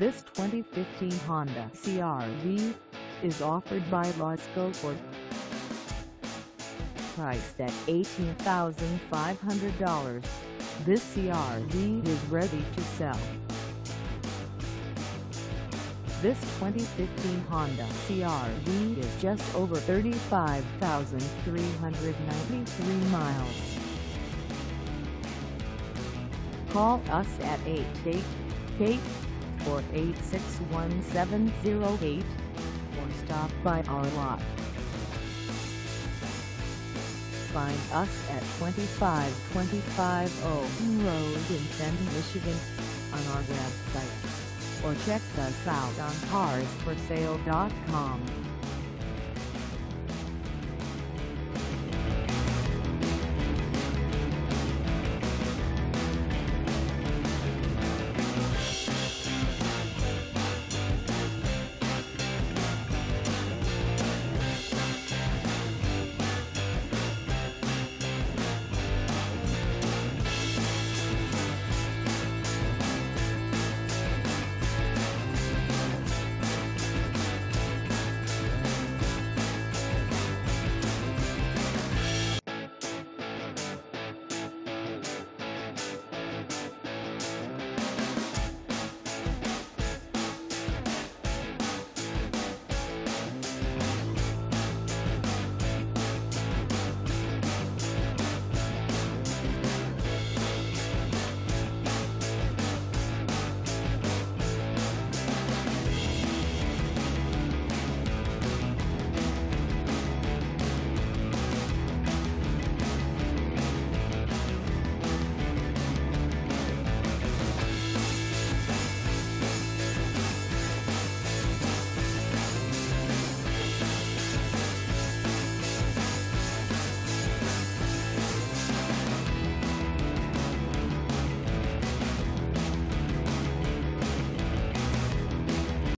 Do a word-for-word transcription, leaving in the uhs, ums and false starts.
This twenty fifteen Honda C R V is offered by Lasco Ford. Priced at eighteen thousand five hundred dollars, this C R V is ready to sell. This twenty fifteen Honda C R V is just over thirty-five thousand three hundred ninety-three miles. Call us at eight eight eight, four eight six, one seven zero eight or stop by our lot. Find us at twenty-five twenty-five Owen Road in Fenton, Michigan on our website, or check us out on cars for sale dot com.